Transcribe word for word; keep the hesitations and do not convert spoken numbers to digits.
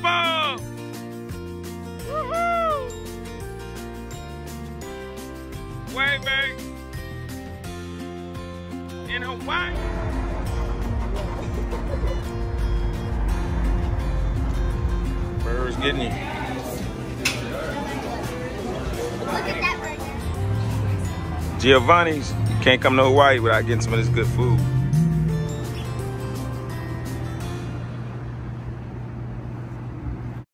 Beautiful! Woohoo! Waving in Hawaii. Bird's getting you. Look at that right there. Giovanni's can't come to Hawaii without getting some of this good food.